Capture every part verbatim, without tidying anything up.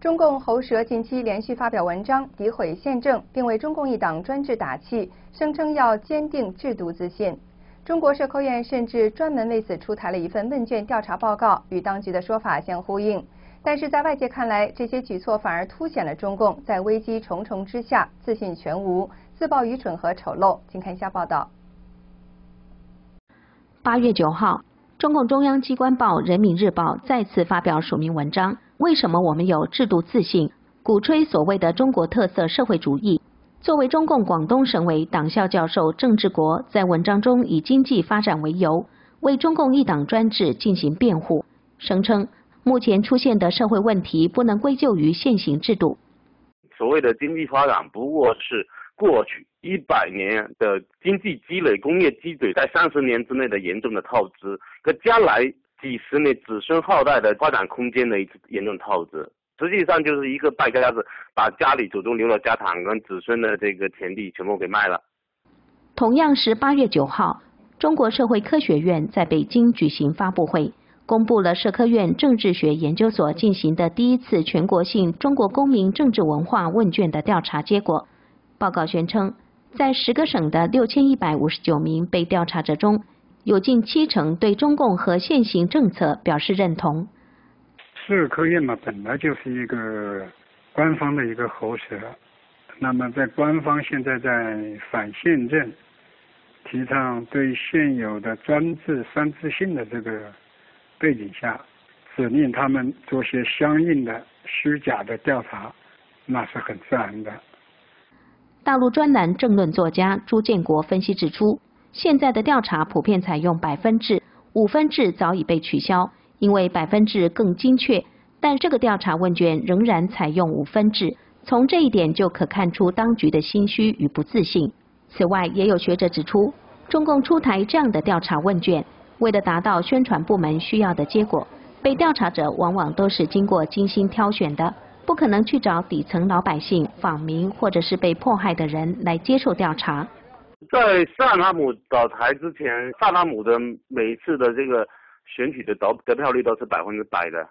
中共喉舌近期连续发表文章诋毁宪政，并为中共一党专制打气，声称要坚定制度自信。中国社科院甚至专门为此出台了一份问卷调查报告，与当局的说法相呼应。但是在外界看来，这些举措反而凸显了中共在危机重重之下自信全无、自曝愚蠢和丑陋。请看一下报道。八月九号，中共中央机关报《人民日报》再次发表署名文章。 为什么我们有制度自信？鼓吹所谓的中国特色社会主义。作为中共广东省委党校教授郑志国在文章中以经济发展为由，为中共一党专制进行辩护，声称目前出现的社会问题不能归咎于现行制度。所谓的经济发展不过是过去一百年的经济积累、工业积累在三十年之内的严重的透支，可将来 几十年子孙后代的发展空间的一次严重透支，实际上就是一个败家子把家里祖宗留的家产跟子孙的这个田地全部给卖了。同样是八月九号，中国社会科学院在北京举行发布会，公布了社科院政治学研究所进行的第一次全国性中国公民政治文化问卷的调查结果。报告宣称，在十个省的六千一百五十九名被调查者中， 有近七成对中共和现行政策表示认同。社科院嘛，本来就是一个官方的一个喉舌，那么在官方现在在反宪政，提倡对现有的专制三自性的这个背景下，指令他们做些相应的虚假的调查，那是很自然的。大陆专栏政论作家朱建国分析指出， 现在的调查普遍采用百分制，五分制早已被取消，因为百分制更精确。但这个调查问卷仍然采用五分制，从这一点就可看出当局的心虚与不自信。此外，也有学者指出，中共出台这样的调查问卷，为了达到宣传部门需要的结果，被调查者往往都是经过精心挑选的，不可能去找底层老百姓、访民或者是被迫害的人来接受调查。 在萨达姆倒台之前，萨达姆的每一次的这个选举的得得票率都是百分之百的。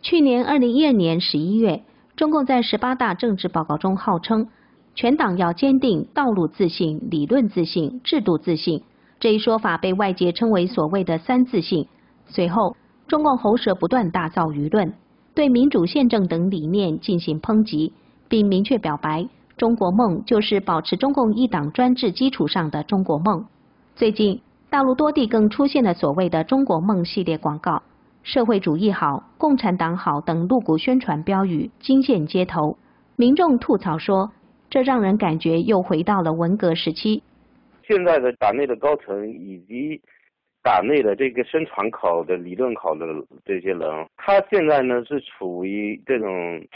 去年二零一二年十一月，中共在十八大政治报告中号称，全党要坚定道路自信、理论自信、制度自信。这一说法被外界称为所谓的“三自信”。随后，中共喉舌不断大造舆论，对民主宪政等理念进行抨击，并明确表白 中国梦就是保持中共一党专制基础上的中国梦。最近，大陆多地更出现了所谓的“中国梦”系列广告，社会主义好、共产党好等露骨宣传标语惊现街头。民众吐槽说，这让人感觉又回到了文革时期。现在的党内的高层以及党内的这个生产考的理论考的这些人，他现在呢是处于这种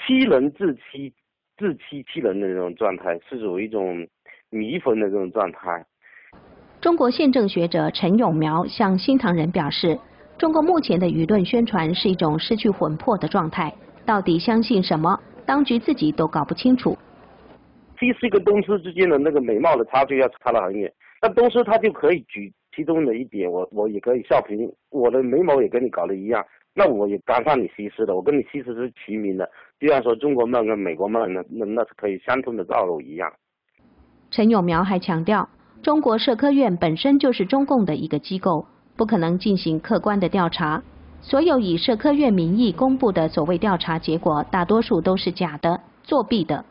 欺人自欺、 自欺欺人的这种状态，是属于一种迷魂的这种状态。中国宪政学者陈永苗向新唐人表示，中国目前的舆论宣传是一种失去魂魄的状态，到底相信什么，当局自己都搞不清楚。西施跟东施之间的那个美貌的差距要差得很远，那东施他就可以举其中的一点，我我也可以笑评，我的眉毛也跟你搞得一样， 那我也赶上你西施了，我跟你西施是齐名的。就像说中国梦跟美国梦，那那那是可以相通的道路一样。陈永苗还强调，中国社科院本身就是中共的一个机构，不可能进行客观的调查。所有以社科院名义公布的所谓调查结果，大多数都是假的、作弊的。